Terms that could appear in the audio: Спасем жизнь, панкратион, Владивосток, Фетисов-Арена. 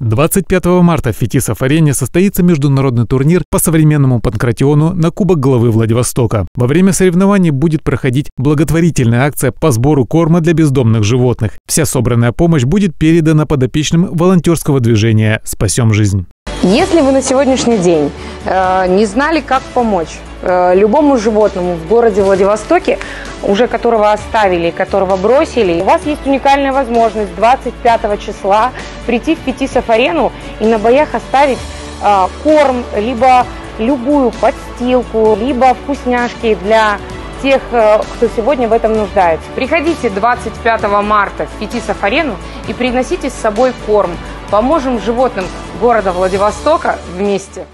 25 марта в Фетисов-Арене состоится международный турнир по современному панкратиону на Кубок главы Владивостока. Во время соревнований будет проходить благотворительная акция по сбору корма для бездомных животных. Вся собранная помощь будет передана подопечным волонтерского движения «Спасем жизнь». Если вы на сегодняшний день не знали, как помочь любому животному в городе Владивостоке, уже которого оставили, которого бросили, у вас есть уникальная возможность 25 числа прийти в Фетисов-Арену и на боях оставить корм, либо любую подстилку, либо вкусняшки для тех, кто сегодня в этом нуждается. Приходите 25 марта в Фетисов-Арену и приносите с собой корм. Поможем животным города Владивостока вместе.